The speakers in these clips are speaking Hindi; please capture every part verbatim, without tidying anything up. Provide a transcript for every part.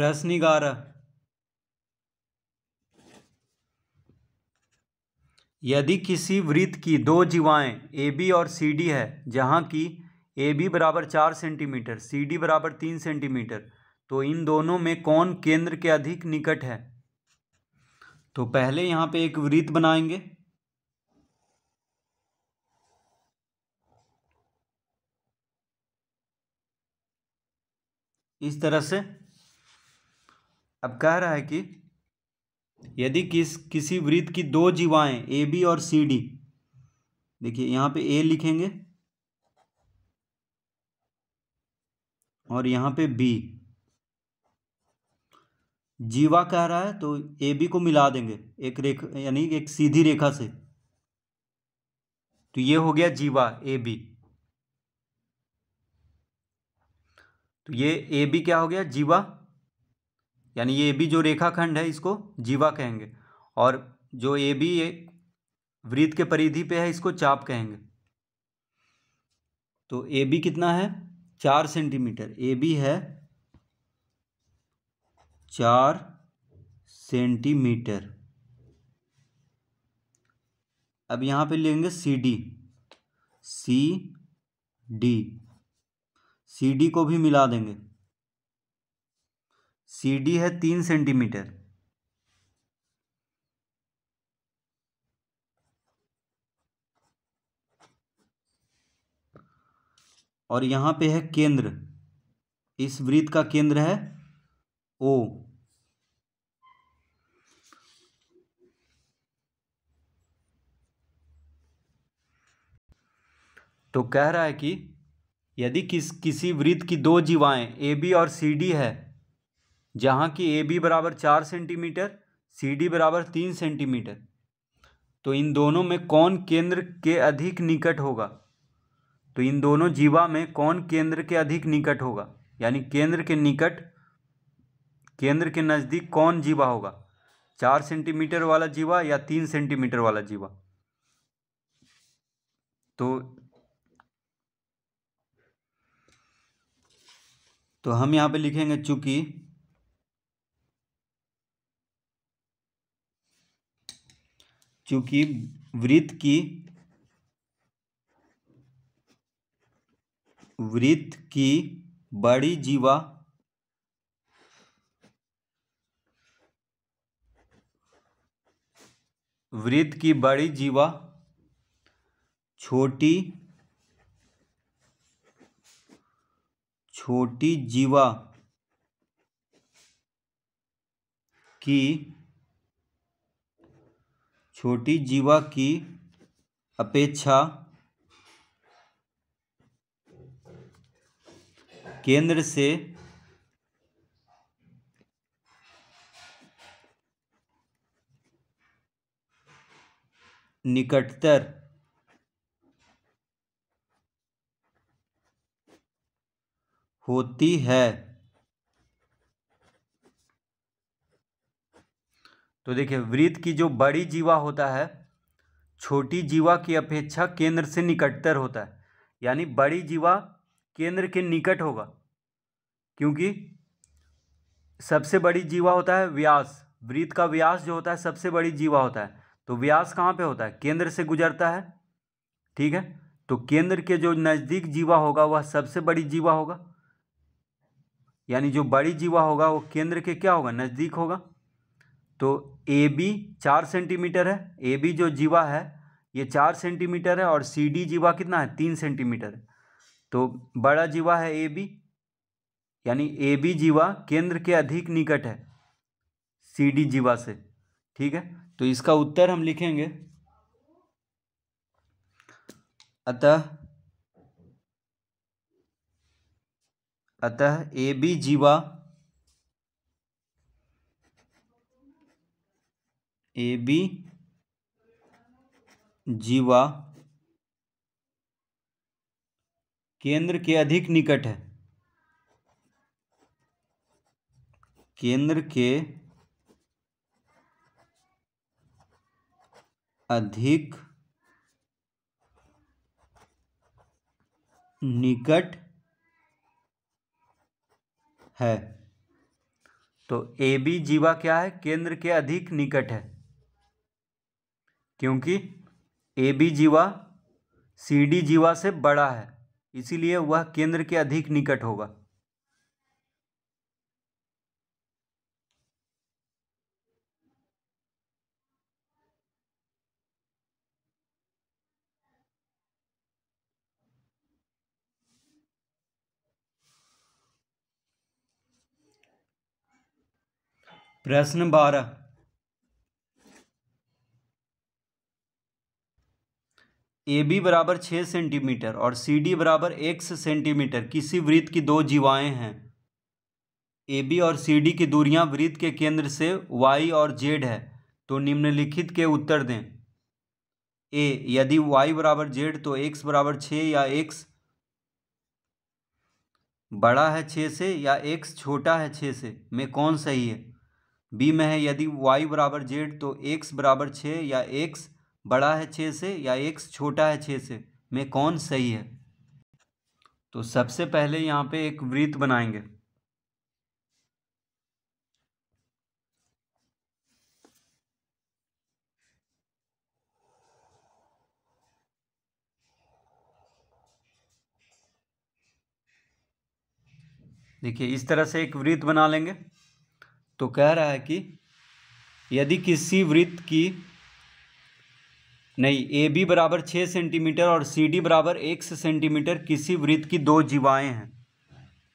रहस्यनिगार, यदि किसी वृत्त की दो जीवाएं ए बी और सी डी है, जहां की ए बी बराबर चार सेंटीमीटर, सी डी बराबर तीन सेंटीमीटर, तो इन दोनों में कौन केंद्र के अधिक निकट है? तो पहले यहाँ पे एक वृत्त बनाएंगे, इस तरह से। अब कह रहा है कि यदि किस किसी वृत्त की दो जीवाएं ए बी और सी डी, देखिए यहाँ पे ए लिखेंगे और यहाँ पे बी, जीवा कह रहा है तो ए बी को मिला देंगे एक रेखा, यानी एक सीधी रेखा से, तो ये हो गया जीवा ए बी। तो ये ए बी क्या हो गया? जीवा, यानी ये ए बी जो रेखाखंड है इसको जीवा कहेंगे, और जो ए बी एक वृत्त के परिधि पे है इसको चाप कहेंगे। तो ए बी कितना है? चार सेंटीमीटर। ए बी है चार सेंटीमीटर। अब यहाँ पे लेंगे C D, C D, C D को भी मिला देंगे, सी डी है तीन सेंटीमीटर। और यहाँ पे है केंद्र, इस वृत्त का केंद्र है ओ। तो कह रहा है कि यदि किस किसी वृत्त की दो जीवाएं ए बी और सी डी है, जहाँ की ए बी बराबर चार सेंटीमीटर, सी डी बराबर तीन सेंटीमीटर, तो इन दोनों में कौन केंद्र के अधिक निकट होगा? तो इन दोनों जीवा में कौन केंद्र के अधिक निकट होगा, यानी केंद्र के निकट, केंद्र के नज़दीक कौन जीवा होगा? चार सेंटीमीटर वाला जीवा या तीन सेंटीमीटर वाला जीवा? तो तो हम यहाँ पे लिखेंगे, चूंकि चूंकि वृत्त की वृत्त की बड़ी जीवा वृत्त की बड़ी जीवा छोटी छोटी जीवा की छोटी जीवा की अपेक्षा केंद्र से निकटतर होती है। तो देखिए, वृत्त की जो बड़ी जीवा होता है छोटी जीवा की अपेक्षा केंद्र से निकटतर होता है, यानी बड़ी जीवा केंद्र के निकट होगा, क्योंकि सबसे बड़ी जीवा होता है व्यास, वृत्त का व्यास जो होता है सबसे बड़ी जीवा होता है। तो व्यास कहाँ पे होता है? केंद्र से गुजरता है, ठीक है। तो केंद्र के जो नज़दीक जीवा होगा वह सबसे बड़ी जीवा होगा, यानी जो बड़ी जीवा होगा वो केंद्र के क्या होगा? नज़दीक होगा। तो ए बी चार सेंटीमीटर है, ए बी जो जीवा है ये चार सेंटीमीटर है, और सी डी जीवा कितना है? तीन सेंटीमीटर है। तो बड़ा जीवा है ए बी, यानी ए बी जीवा केंद्र के अधिक निकट है सी डी जीवा से, ठीक है। तो इसका उत्तर हम लिखेंगे, अतः अतः ए बी जीवा ए बी जीवा केंद्र के अधिक निकट है, केंद्र के अधिक निकट है। तो ए बी जीवा क्या है, केंद्र के अधिक निकट है, क्योंकि ए बी जीवा सी डी जीवा से बड़ा है, इसीलिए वह केंद्र के अधिक निकट होगा। प्रश्न बारह, ए बी बराबर छः सेंटीमीटर और सी डी बराबर एक्स सेंटीमीटर किसी वृत्त की दो जीवाएं हैं। ए बी और सी डी की दूरियां वृत्त के केंद्र से वाई और जेड है, तो निम्नलिखित के उत्तर दें। ए, यदि वाई बराबर जेड तो एक्स बराबर छः या एक्स बड़ा है छः से या एक्स छोटा है छः से में कौन सही है। बी में है, यदि y बराबर जेड तो x बराबर छः या x बड़ा है छः से या x छोटा है छः से में कौन सही है। तो सबसे पहले यहाँ पे एक वृत्त बनाएंगे। देखिए इस तरह से एक वृत्त बना लेंगे। तो कह रहा है कि यदि किसी वृत्त की नहीं ए बी बराबर छः सेंटीमीटर और सी डी बराबर एक सेंटीमीटर किसी वृत्त की दो जीवाएं हैं।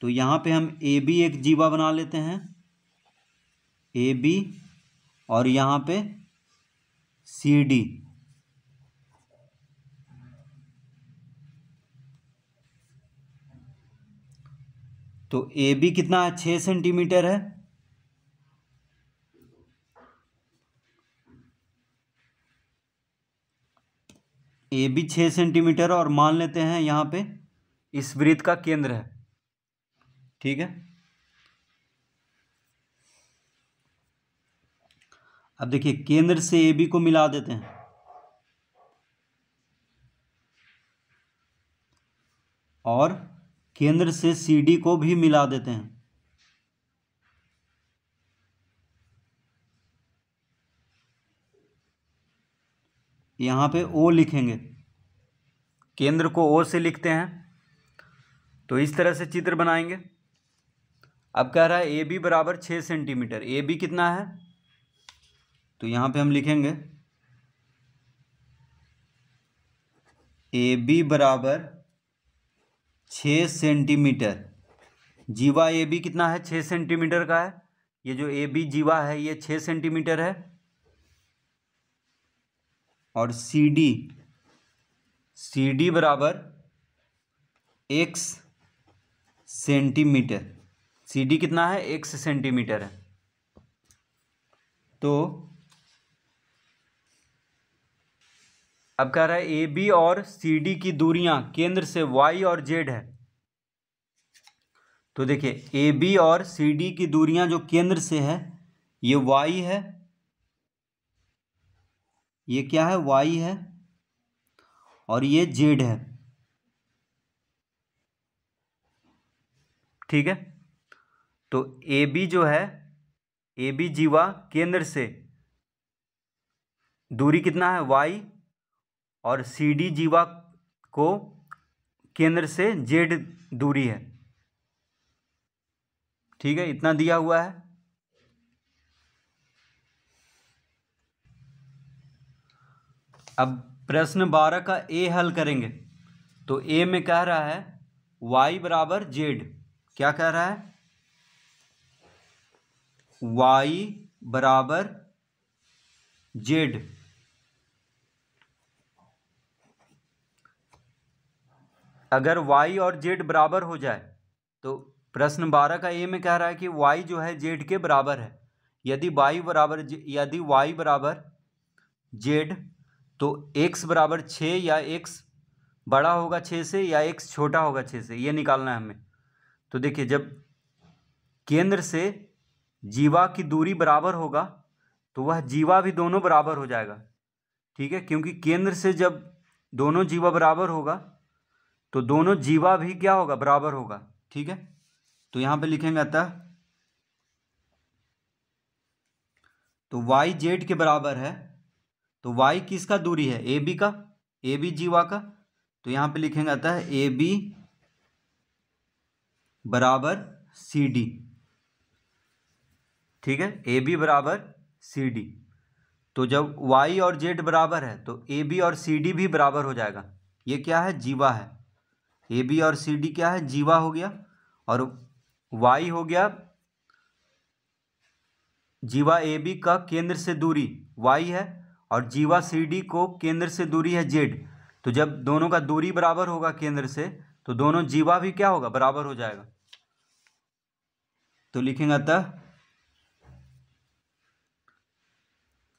तो यहाँ पे हम ए बी एक जीवा बना लेते हैं, ए बी, और यहाँ पे सी डी। तो ए बी कितना है, छः सेंटीमीटर है, ए बी छः सेंटीमीटर, और मान लेते हैं यहाँ पे इस वृत्त का केंद्र है, ठीक है। अब देखिए केंद्र से ए बी को मिला देते हैं, और केंद्र से सी डी को भी मिला देते हैं। यहाँ पे ओ लिखेंगे, केंद्र को ओ से लिखते हैं। तो इस तरह से चित्र बनाएंगे। अब कह रहा है ए बी बराबर छः सेंटीमीटर, ए बी कितना है, तो यहाँ पे हम लिखेंगे ए बी बराबर छः सेंटीमीटर। जीवा ए बी कितना है, छः सेंटीमीटर का है, ये जो ए बी जीवा है ये छः सेंटीमीटर है, और सी डी सी डी बराबर एक्स सेंटीमीटर, सी डी कितना है, एक्स सेंटीमीटर है। तो अब कह रहा है ए बी और सी डी की दूरियां केंद्र से वाई और जेड है। तो देखिए ए बी और सी डी की दूरियां जो केंद्र से है ये वाई है, ये क्या है, वाई है, और ये जेड है, ठीक है। तो ए बी जो है, ए बी जीवा केंद्र से दूरी कितना है, वाई, और सी डी जीवा को केंद्र से जेड दूरी है, ठीक है, इतना दिया हुआ है। अब प्रश्न बारह का ए हल करेंगे। तो ए में कह रहा है y बराबर जेड, क्या कह रहा है, y बराबर जेड। अगर y और z बराबर हो जाए, तो प्रश्न बारह का ए में कह रहा है कि y जो है z के बराबर है। यदि y बराबर यदि y बराबर z तो x बराबर छः या x बड़ा होगा छः से या x छोटा होगा छः से, ये निकालना है हमें। तो देखिए जब केंद्र से जीवा की दूरी बराबर होगा तो वह जीवा भी दोनों बराबर हो जाएगा, ठीक है, क्योंकि केंद्र से जब दोनों जीवा बराबर होगा तो दोनों जीवा भी क्या होगा, बराबर होगा, ठीक है। तो यहाँ पे लिखेंगे अतः तो y जेड के बराबर है, तो y किसका दूरी है, ए बी का, ए बी जीवा का। तो यहाँ पे लिखेंगे आता है ए बी बराबर सी डी, ठीक है, ए बी बराबर सी डी। तो जब y और z बराबर है तो ए बी और सी डी भी बराबर हो जाएगा। ये क्या है, जीवा है, ए बी और सी डी क्या है, जीवा हो गया, और y हो गया जीवा ए बी का केंद्र से दूरी y है, और जीवा सी डी को केंद्र से दूरी है z। तो जब दोनों का दूरी बराबर होगा केंद्र से तो दोनों जीवा भी क्या होगा, बराबर हो जाएगा। तो लिखेंगे अतः,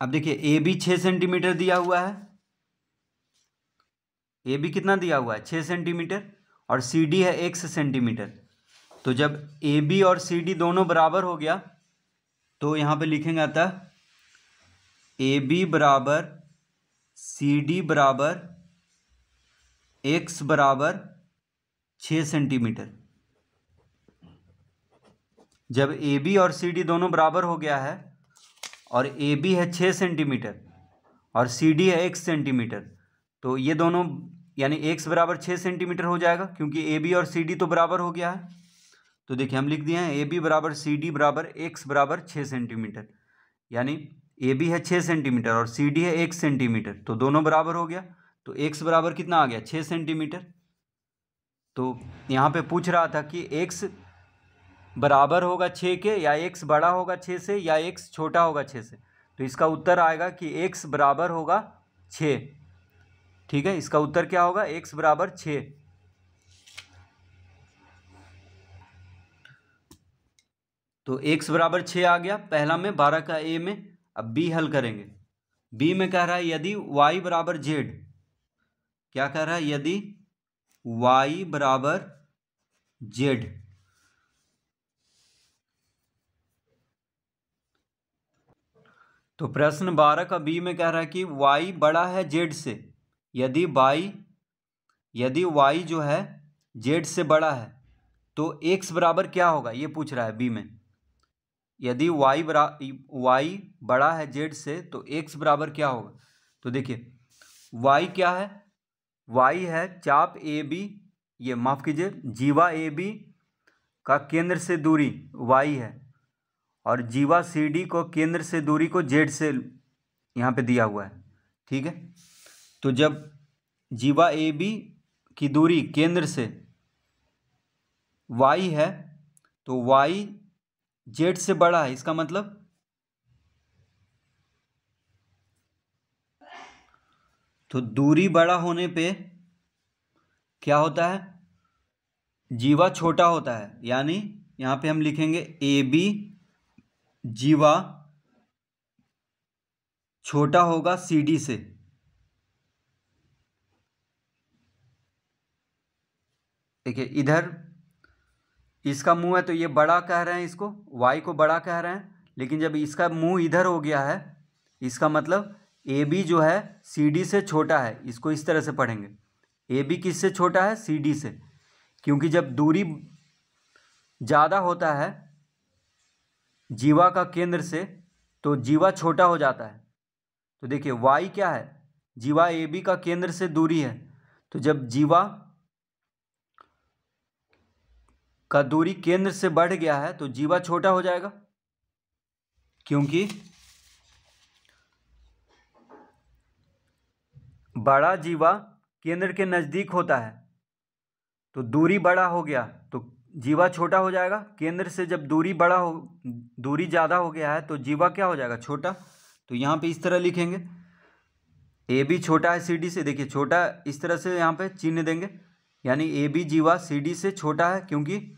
अब देखिए ए बी छः सेंटीमीटर दिया हुआ है, ए बी कितना दिया हुआ है, छः सेंटीमीटर, और सी डी है एक सेंटीमीटर। तो जब ए बी और सी डी दोनों बराबर हो गया तो यहाँ पे लिखेंगे आता है ए बी बराबर सी डी बराबर एक्स बराबर छः सेंटीमीटर। जब ए बी और सी डी दोनों बराबर हो गया है और ए बी है छः सेंटीमीटर और सी डी है एक सेंटीमीटर, तो ये दोनों यानी एक्स बराबर छः सेंटीमीटर हो जाएगा, क्योंकि ए बी और सी डी तो बराबर हो गया है। तो देखिए हम लिख दिए हैं ए बी बराबर सी डी बराबर एक्स बराबर छः सेंटीमीटर, यानी ए बी है छः सेंटीमीटर और सी डी है एक सेंटीमीटर, तो दोनों बराबर हो गया। तो एक्स बराबर कितना आ गया, छः सेंटीमीटर। तो यहाँ पे पूछ रहा था कि एक्स बराबर होगा छः के, या एक्स बड़ा होगा छः से, या एक्स छोटा होगा छः से। तो इसका उत्तर आएगा कि एक्स बराबर होगा छः, ठीक है, इसका उत्तर क्या होगा, एक्स बराबर छः। तो एक्स बराबर छः आ गया पहला में, बारह का ए में। अब बी हल करेंगे। बी में कह रहा है यदि वाई बराबर जेड, क्या कह रहा है, यदि वाई बराबर जेड, तो प्रश्न बारह का बी में कह रहा है कि वाई बड़ा है जेड से, यदि वाई यदि वाई जो है जेड से बड़ा है तो एक्स बराबर क्या होगा, ये पूछ रहा है बी में। यदि वाई बरा वाई बड़ा है जेड से तो एक्स बराबर क्या होगा। तो देखिए वाई क्या है, वाई है चाप ए बी, ये माफ़ कीजिए जीवा ए बी का केंद्र से दूरी वाई है, और जीवा सी डी को केंद्र से दूरी को जेड से यहाँ पे दिया हुआ है, ठीक है। तो जब जीवा ए बी की दूरी केंद्र से वाई है तो वाई जेड से बड़ा है, इसका मतलब तो दूरी बड़ा होने पे क्या होता है, जीवा छोटा होता है। यानी यहाँ पे हम लिखेंगे ए बी जीवा छोटा होगा सी डी से, देखिए इधर इसका मुंह है तो ये बड़ा कह रहे हैं, इसको वाई को बड़ा कह रहे हैं, लेकिन जब इसका मुंह इधर हो गया है इसका मतलब ए बी जो है सी डी से छोटा है। इसको इस तरह से पढ़ेंगे, ए बी किससे छोटा है, सी डी से, क्योंकि जब दूरी ज़्यादा होता है जीवा का केंद्र से तो जीवा छोटा हो जाता है। तो देखिए वाई क्या है, जीवा ए बी का केंद्र से दूरी है, तो जब जीवा का दूरी केंद्र से बढ़ गया है तो जीवा छोटा हो जाएगा, क्योंकि बड़ा जीवा केंद्र के नज़दीक होता है। तो दूरी बड़ा हो गया तो जीवा छोटा हो जाएगा, केंद्र से जब दूरी बड़ा हो दूरी ज़्यादा हो गया है तो जीवा क्या हो जाएगा, छोटा। तो यहाँ पे इस तरह लिखेंगे ए बी छोटा है सी डी से, देखिए छोटा इस तरह से यहाँ पे चिन्ह देंगे, यानी ए बी जीवा सी डी से छोटा है, क्योंकि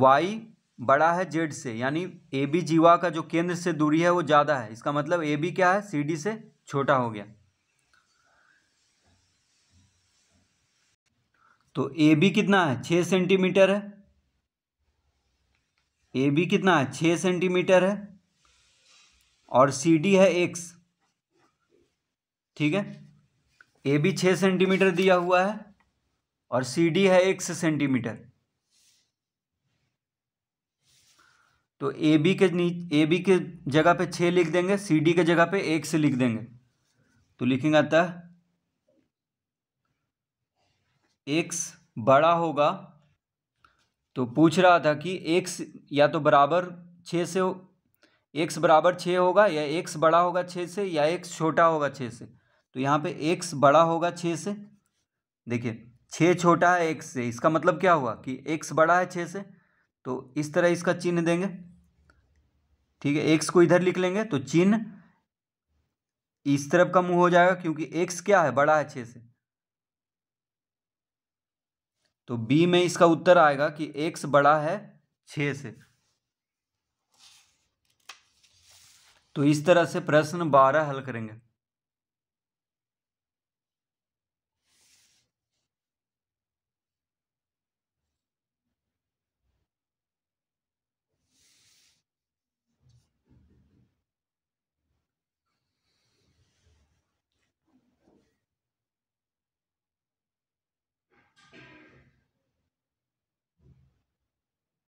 वाई बड़ा है जेड से, यानी ए बी जीवा का जो केंद्र से दूरी है वो ज़्यादा है, इसका मतलब ए बी क्या है, सी डी से छोटा हो गया। तो ए बी कितना है, छः सेंटीमीटर है, ए बी कितना है, छः सेंटीमीटर है, और सी डी है एक्स, ठीक है। ए बी छः सेंटीमीटर दिया हुआ है और सी डी है एक्स सेंटीमीटर। तो ए बी के नीचे ए बी के जगह पे छः लिख देंगे, सी डी के जगह पे एक से लिख देंगे, तो लिखेंगे आता है एक्स बड़ा होगा, तो पूछ रहा था कि एक्स या तो बराबर छः से हो, एक्स बराबर छः होगा या एक्स बड़ा होगा छः से या एक्स छोटा होगा छः से। तो यहाँ पे एक्स बड़ा होगा छः से, देखिए छः छोटा है एक्स से, इसका मतलब क्या हुआ कि एक्स बड़ा है छः से, तो इस तरह इसका चिन्ह देंगे, ठीक है। एक्स को इधर लिख लेंगे तो चिन्ह इस तरफ का मुँह हो जाएगा क्योंकि एक्स क्या है, बड़ा है छः से। तो बी में इसका उत्तर आएगा कि एक्स बड़ा है छः से। तो इस तरह से प्रश्न बारह हल करेंगे।